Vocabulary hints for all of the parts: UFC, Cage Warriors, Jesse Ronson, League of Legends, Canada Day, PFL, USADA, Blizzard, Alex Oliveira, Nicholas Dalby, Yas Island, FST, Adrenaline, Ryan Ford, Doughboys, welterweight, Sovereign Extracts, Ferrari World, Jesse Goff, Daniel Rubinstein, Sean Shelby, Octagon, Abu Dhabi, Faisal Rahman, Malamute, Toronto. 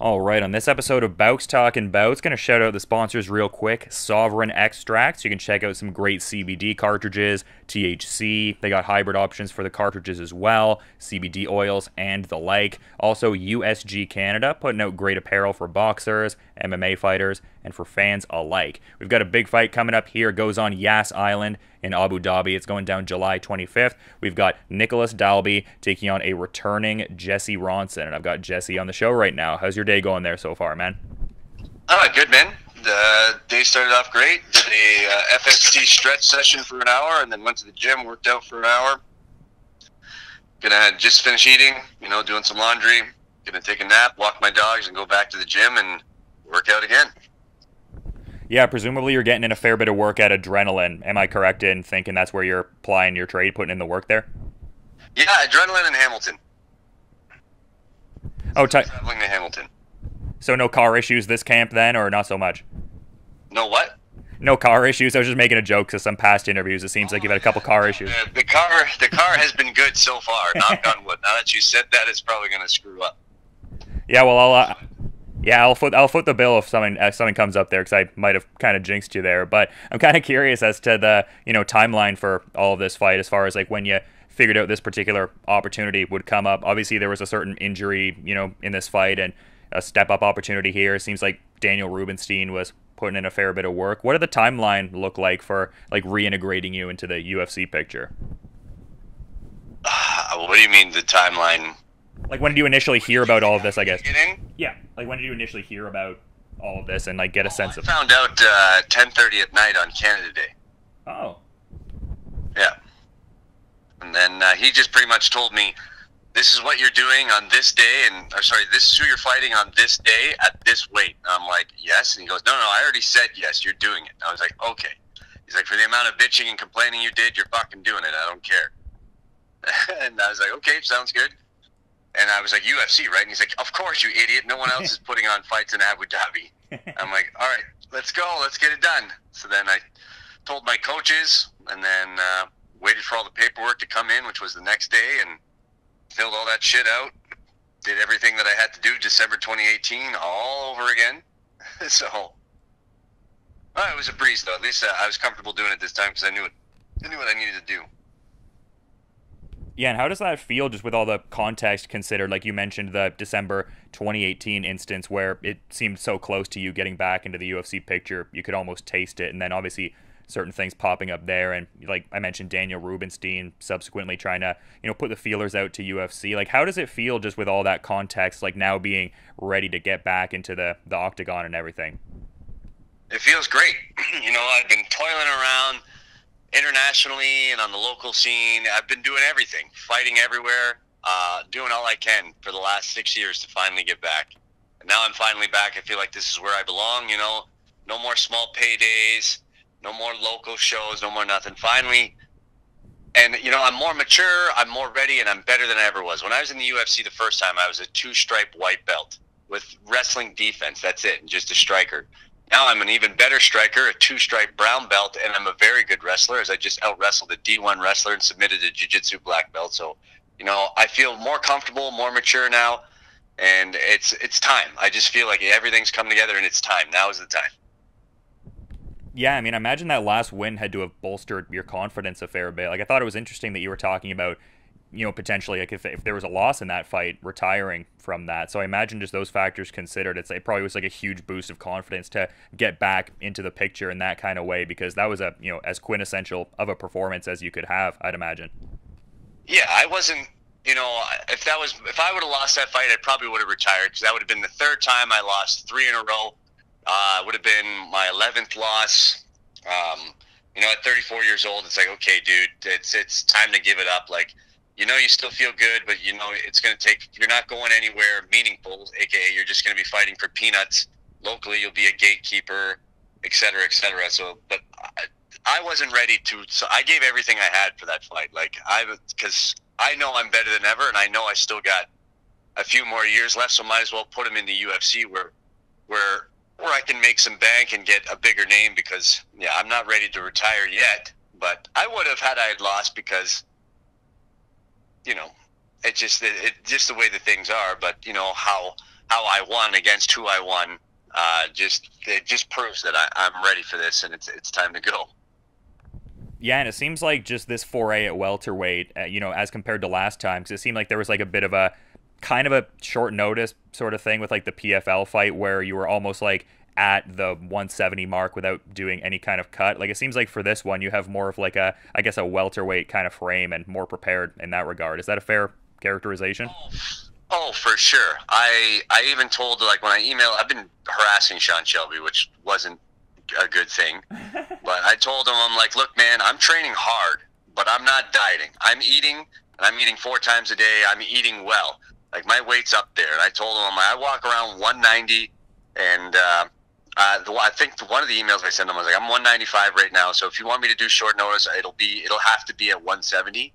All right, on this episode of Bowks Talking Bouts, going to shout out the sponsors real quick. Sovereign Extracts. You can check out some great CBD cartridges, THC. They got hybrid options for the cartridges as well, CBD oils and the like. Also, USG Canada, putting out great apparel for boxers, MMA fighters, and for fans alike. We've got a big fight coming up here. It goes on Yas Island in Abu Dhabi. It's going down July 25th. We've got Nicholas Dalby taking on a returning Jesse Ronson, and I've got Jesse on the show right now. How's your day going there so far, man? Good, man. The day started off great. Did a FST stretch session for an hour, and then went to the gym, worked out for an hour. Gonna just finish eating, you know, doing some laundry. Gonna take a nap, walk my dogs, and go back to the gym and work out again. Yeah, presumably you're getting in a fair bit of work at Adrenaline. Am I correct in thinking that's where you're applying your trade, putting in the work there? Yeah, Adrenaline and Hamilton. Oh, traveling to Hamilton. So no car issues this camp then, or not so much? No what? No car issues. I was just making a joke to some past interviews. It seems like you've had a couple car issues. The car has been good so far. Knock on wood. Now that you said that, it's probably going to screw up. Yeah, well, I'll foot the bill if something comes up there, because I might have kind of jinxed you there. But I'm kind of curious as to the timeline for all of this fight, as far as like when you figured out this particular opportunity would come up. Obviously, there was a certain injury, you know, in this fight, and a step-up opportunity here. It seems like Daniel Rubinstein was putting in a fair bit of work. What did the timeline look like for like reintegrating you into the UFC picture? What do you mean the timeline? Like, when did you initially hear about all of this, I guess? Yeah. Like, when did you initially hear about all of this and, like, get a sense of it? I found out 10:30 at night on Canada Day. Oh. Yeah. And then he just pretty much told me, this is what you're doing on this day, and, or sorry, this is who you're fighting on this day at this weight. And I'm like, yes. And he goes, no, no, I already said yes, you're doing it. And I was like, okay. He's like, for the amount of bitching and complaining you did, you're fucking doing it. I don't care. And I was like, okay, sounds good. And I was like, UFC, right? And he's like, of course, you idiot. No one else is putting on fights in Abu Dhabi. I'm like, all right, let's go. Let's get it done. So then I told my coaches, and then waited for all the paperwork to come in, which was the next day, and filled all that shit out. Did everything that I had to do December 2018 all over again. So, well, it was a breeze, though. At least I was comfortable doing it this time, because I knew what I needed to do. Yeah, and how does that feel, just with all the context considered? Like, you mentioned the December 2018 instance where it seemed so close to you getting back into the UFC picture. You could almost taste it. And then obviously certain things popping up there. And like I mentioned, Daniel Rubinstein subsequently trying to, you know, put the feelers out to UFC. Like, how does it feel, just with all that context, like now being ready to get back into the octagon and everything? It feels great. You know, I've been toiling around internationally and on the local scene. I've been doing everything, fighting everywhere, doing all I can for the last 6 years to finally get back. And now I'm finally back. I feel like this is where I belong, you know. No more small paydays, no more local shows, no more nothing. Finally. And, you know, I'm more mature, I'm more ready, and I'm better than I ever was. When I was in the UFC the first time, I was a two-stripe white belt with wrestling defense. That's it, and just a striker. Now I'm an even better striker, a two-stripe brown belt, and I'm a very good wrestler, as I just out-wrestled a D1 wrestler and submitted a jiu-jitsu black belt. So, you know, I feel more comfortable, more mature now, and it's time. I just feel like everything's come together, and it's time. Now is the time. Yeah, I mean, I imagine that last win had to have bolstered your confidence a fair bit. Like, I thought it was interesting that you were talking about, you know, potentially, like, if there was a loss in that fight, retiring from that. So I imagine, just those factors considered, it probably was like a huge boost of confidence to get back into the picture in that kind of way, because that was a, you know, as quintessential of a performance as you could have, I'd imagine. Yeah, I wasn't, you know, if I would have lost that fight, I probably would have retired, because that would have been the third time I lost, 3 in a row. It would have been my 11th loss. You know, at 34 years old, it's like, okay, dude, it's time to give it up. Like, you know, you still feel good, but, you know, it's going to take, you're not going anywhere meaningful, a.k.a. you're just going to be fighting for peanuts. Locally, you'll be a gatekeeper, et cetera, et cetera. So, but I wasn't ready to, so I gave everything I had for that fight. Like, because I know I'm better than ever, and I know I still got a few more years left, so might as well put them in the UFC where I can make some bank and get a bigger name, because, yeah, I'm not ready to retire yet, but I would have had I had lost, because, you know, it's just the way that things are. But, you know, how how I won against who I won, it just proves that I'm ready for this, and it's time to go. Yeah, and it seems like just this foray at welterweight, as compared to last time, because it seemed like there was like a bit of a kind of a short notice sort of thing with like the PFL fight where you were almost like at the 170 mark without doing any kind of cut. Like, it seems like for this one, you have more of like a, I guess, a welterweight kind of frame and more prepared in that regard. Is that a fair characterization? Oh, for sure. I even told, like, when I emailed, I've been harassing Sean Shelby, which wasn't a good thing. But I told him, I'm like, look, man, I'm training hard, but I'm not dieting. I'm eating, and I'm eating 4 times a day. I'm eating well. Like, my weight's up there. And I told him, I walk around 190, and I think one of the emails I sent him, I was like, I'm 195 right now, so if you want me to do short notice, it'll have to be at 170.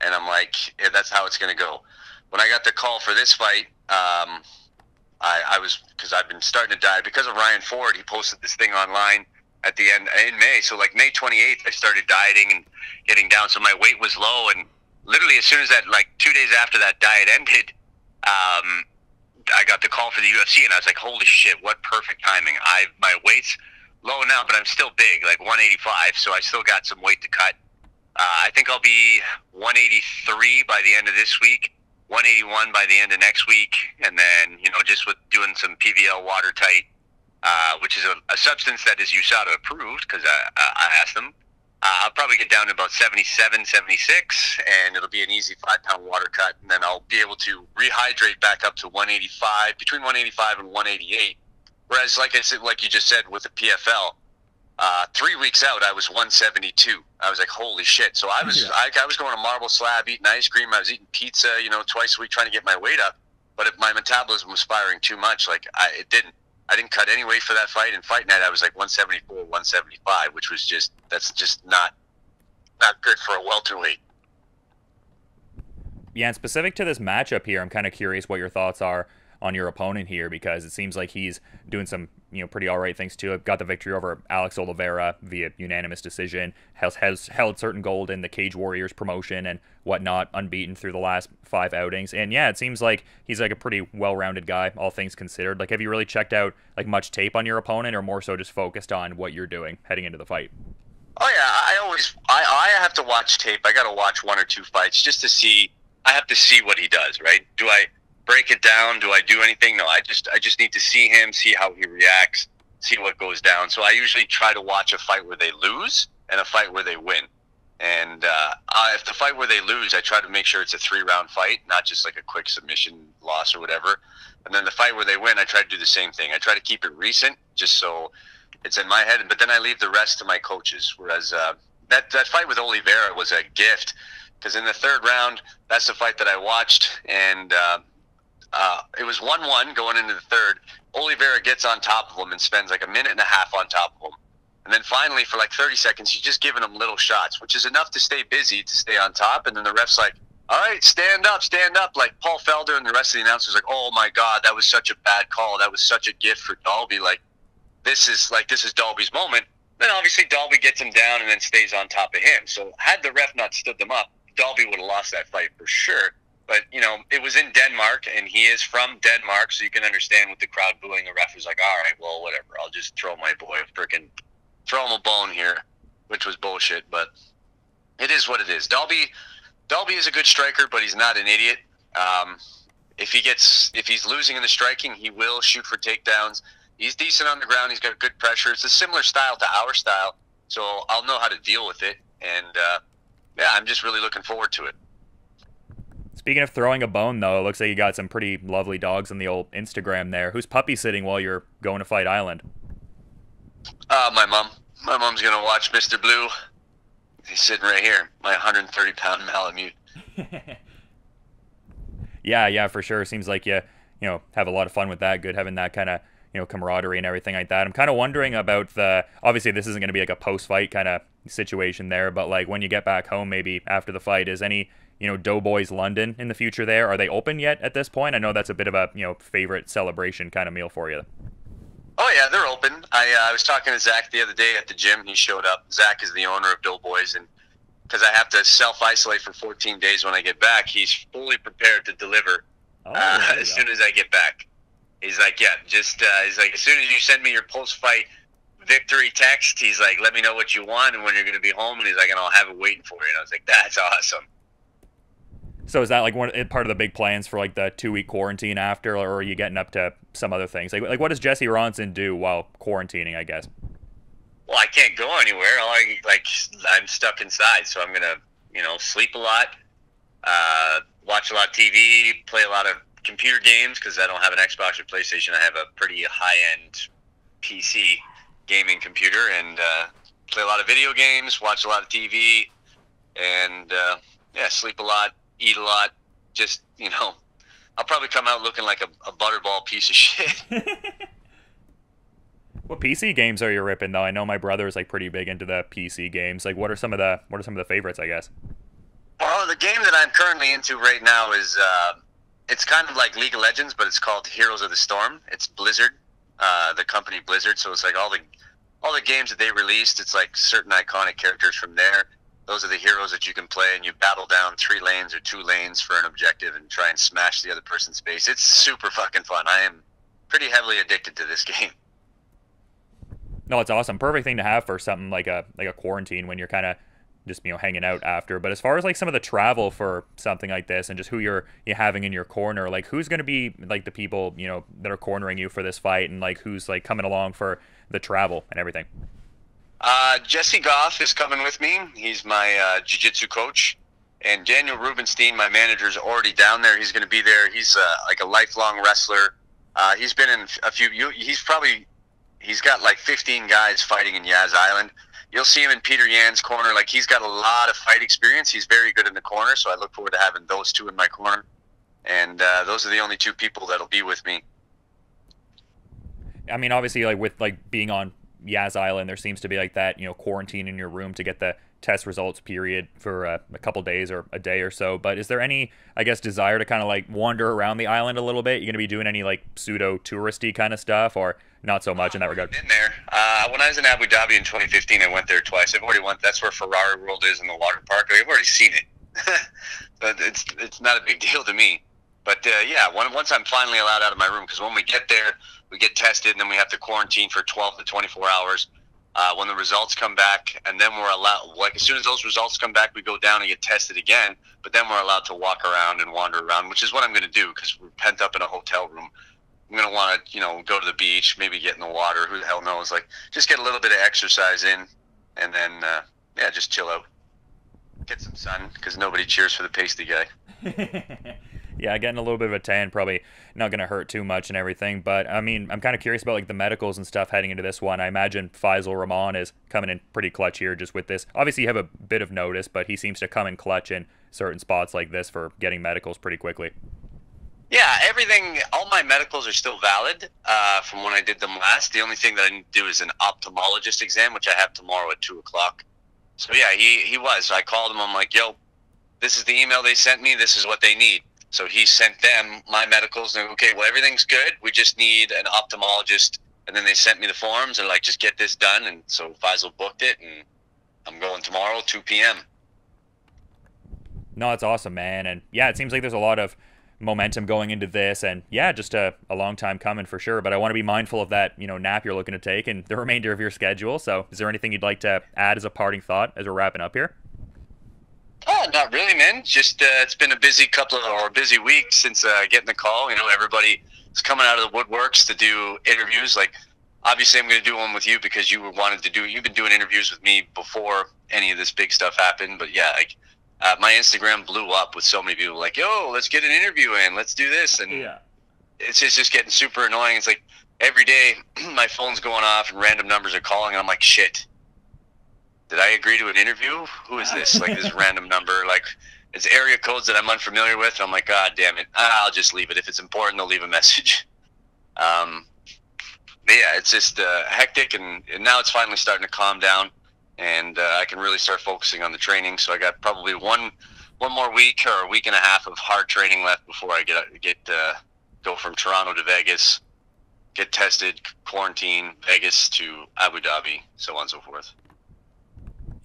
And I'm like, yeah, that's how it's going to go. When I got the call for this fight, I was, because I've been starting to diet because of Ryan Ford. He posted this thing online at the end in May. So like May 28th, I started dieting and getting down. So my weight was low, and literally as soon as that, like 2 days after that diet ended, I got the call for the UFC, and I was like, holy shit, what perfect timing. My weight's low now, but I'm still big, like 185. So I still got some weight to cut. I think I'll be 183 by the end of this week, 181 by the end of next week, and then, just with doing some PVL watertight, which is a substance that is USADA approved, because I asked them. I'll probably get down to about 77, 76, and it'll be an easy 5-pound water cut, and then I'll be able to rehydrate back up to 185, between 185 and 188. Whereas, like I said, like you just said, with the PFL, 3 weeks out, I was 172. I was like, holy shit. So I was, yeah. I was going to Marble Slab, eating ice cream. I was eating pizza, twice a week, trying to get my weight up. But if my metabolism was firing too much, like it didn't. I didn't cut any weight for that fight. And fight night, I was like 174, 175, which was just, that's just not good for a welterweight. Yeah, and specific to this matchup here, I'm kind of curious what your thoughts are on your opponent here, because it seems like he's doing some pretty all right things too. Got the victory over Alex Oliveira via unanimous decision, has held certain gold in the Cage Warriors promotion and whatnot, unbeaten through the last 5 outings. And yeah, it seems like he's like a pretty well-rounded guy, all things considered. Like, have you really checked out like much tape on your opponent, or more so just focused on what you're doing heading into the fight? Oh yeah, I have to watch tape. I gotta watch 1 or 2 fights just to see. I have to see what he does, right? Do I break it down? Do I do anything? No, I just need to see him, see how he reacts, see what goes down. So I usually try to watch a fight where they lose and a fight where they win. And if the fight where they lose, I try to make sure it's a 3-round fight, not just like a quick submission loss or whatever. And then the fight where they win, I try to do the same thing. I try to keep it recent, just so it's in my head. But then I leave the rest to my coaches. Whereas that fight with Oliveira was a gift, because in the 3rd round, that's the fight that I watched, and it was 1-1 going into the 3rd. Oliveira gets on top of him and spends like a minute and a half on top of him. And then finally, for like 30 seconds, he's just giving him little shots, which is enough to stay busy, to stay on top. And then the ref's like, all right, stand up, stand up. Like, Paul Felder and the rest of the announcers like, oh my God, that was such a bad call. That was such a gift for Dalby. Like, this is Dalby's moment. Then obviously Dalby gets him down and then stays on top of him. So had the ref not stood them up, Dalby would have lost that fight for sure. But, it was in Denmark, and he is from Denmark, so you can understand with the crowd booing, the ref was like, all right, well, whatever. I'll just throw my boy throw him a bone here, which was bullshit, but it is what it is. Dalby is a good striker, but he's not an idiot. If he's losing in the striking, he will shoot for takedowns. He's decent on the ground. He's got good pressure. It's a similar style to our style, so I'll know how to deal with it. And, yeah, I'm just really looking forward to it. Speaking of throwing a bone, though, it looks like you got some pretty lovely dogs on the old Instagram there. Who's puppy sitting while you're going to Fight Island? My mom. My mom's going to watch Mr. Blue. He's sitting right here, my 130-pound Malamute. Yeah, for sure. Seems like you have a lot of fun with that. Good having that kind of camaraderie and everything like that. I'm kind of wondering about the, obviously this isn't going to be like a post-fight kind of situation there, but like when you get back home maybe after the fight, is any Doughboys London in the future there? Are they open yet at this point? I know that's a bit of a, favorite celebration kind of meal for you. Oh, yeah, they're open. I was talking to Zach the other day at the gym. He showed up. Zach is the owner of Doughboys, and because I have to self-isolate for 14 days when I get back, he's fully prepared to deliver as soon as I get back. He's like, yeah, just he's like, as soon as you send me your post-fight victory text, he's like, let me know what you want and when you're going to be home. And he's like, and I'll have it waiting for you. And I was like, that's awesome. So is that like part of the big plans for like the 2-week quarantine after, or are you getting up to some other things? Like what does Jesse Ronson do while quarantining, I guess? Well, I can't go anywhere. I'm stuck inside, so I'm gonna, sleep a lot, watch a lot of TV, play a lot of computer games because I don't have an Xbox or PlayStation. I have a pretty high-end PC gaming computer, and play a lot of video games, watch a lot of TV, and yeah, sleep a lot, eat a lot. Just I'll probably come out looking like a butterball piece of shit. What PC games are you ripping though? I know my brother is like pretty big into the PC games. Like, what are some of the favorites, I guess? Well, the game that I'm currently into right now is it's kind of like League of Legends, but it's called Heroes of the Storm. It's Blizzard, the company Blizzard. So it's like all the games that they released. It's like certain iconic characters from there. Those are the heroes that you can play, and you battle down 3 lanes or 2 lanes for an objective and try and smash the other person's face. It's super fucking fun. I am pretty heavily addicted to this game. No, it's awesome. Perfect thing to have for something like a quarantine when you're kind of just hanging out after. But as far as like some of the travel for something like this and just who you're having in your corner, like who's going to be like the people that are cornering you for this fight, and like who's like coming along for the travel and everything? Jesse Goff is coming with me. He's my jiu-jitsu coach, and Daniel Rubinstein, my manager, is already down there. He's going to be there. He's like a lifelong wrestler. He's been in a few. He's got like 15 guys fighting in Yas Island. You'll see him in Peter Yan's corner. Like, he's got a lot of fight experience. He's very good in the corner, so I look forward to having those two in my corner. And those are the only 2 people that'll be with me. I mean, obviously, like with like being on Yas Island, there seems to be like that, quarantine in your room to get the test results period for a couple days or a day or so. But is there any, I guess, desire to kind of like wander around the island a little bit? You're going to be doing any like pseudo touristy kind of stuff, or not so much in that regard? I've been there. When I was in Abu Dhabi in 2015, I went there twice. I've already went. That's where Ferrari World is in the water park. I've already seen it. But it's not a big deal to me. But yeah, once I'm finally allowed out of my room, because when we get there, we get tested, and then we have to quarantine for 12 to 24 hours when the results come back, and then we're allowed, like as soon as those results come back, we go down and get tested again, but then we're allowed to walk around and wander around, which is what I'm going to do, because we're pent up in a hotel room. I'm going to want to, go to the beach, maybe get in the water. Who the hell knows? Like, just get a little bit of exercise in, and then, yeah, just chill out. Get some sun, because nobody cheers for the pasty guy. Yeah, getting a little bit of a tan probably not going to hurt too much and everything. But, I mean, I'm kind of curious about, like, the medicals and stuff heading into this one. I imagine Faisal Rahman is coming in pretty clutch here just with this. Obviously, you have a bit of notice, but he seems to come in clutch in certain spots like this for getting medicals pretty quickly. Yeah, everything, all my medicals are still valid from when I did them last. The only thing that I need to do is an ophthalmologist exam, which I have tomorrow at 2 o'clock. So, yeah, he was. I called him. I'm like, yo, this is the email they sent me. This is what they need. So he sent them my medicals. And they're like, okay, well, everything's good. We just need an ophthalmologist. And then they sent me the forms and, like, just get this done. And so Faisal booked it, and I'm going tomorrow, 2 p.m. No, it's awesome, man. And, yeah, it seems like there's a lot of momentum going into this, and yeah, just a long time coming for sure. But I want to be mindful of that nap you're looking to take and the remainder of your schedule. So is there anything you'd like to add as a parting thought as we're wrapping up here? Oh, not really, man. Just it's been a busy busy week since getting the call. Everybody is coming out of the woodworks to do interviews. Like, obviously I'm going to do one with you because you wanted to do, you've been doing interviews with me before any of this big stuff happened. But yeah, like, my Instagram blew up with so many people like, yo, let's get an interview in, let's do this. And yeah, it's just getting super annoying. It's like every day my phone's going off and random numbers are calling. And I'm like, shit, did I agree to an interview? Who is this? Like, this random number, like it's area codes that I'm unfamiliar with. And I'm like, God damn it. I'll just leave it. If it's important, they'll leave a message. But yeah, it's just hectic. And now it's finally starting to calm down. And I can really start focusing on the training. So I got probably one more week or a week and a half of hard training left before I go from Toronto to Vegas, get tested, quarantine, Vegas to Abu Dhabi, so on and so forth.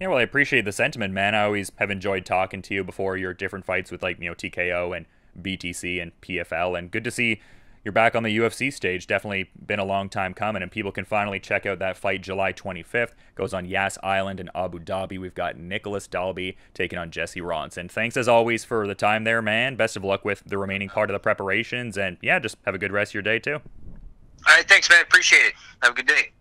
Yeah, well, I appreciate the sentiment, man. I always have enjoyed talking to you before your different fights with, like, TKO and BTC and PFL, and good to see you're back on the UFC stage. Definitely been a long time coming, and people can finally check out that fight July 25th. Goes on Yas Island in Abu Dhabi. We've got Nicholas Dalby taking on Jesse Ronson. Thanks, as always, for the time there, man. Best of luck with the remaining part of the preparations, and, yeah, just have a good rest of your day, too. All right, thanks, man. Appreciate it. Have a good day.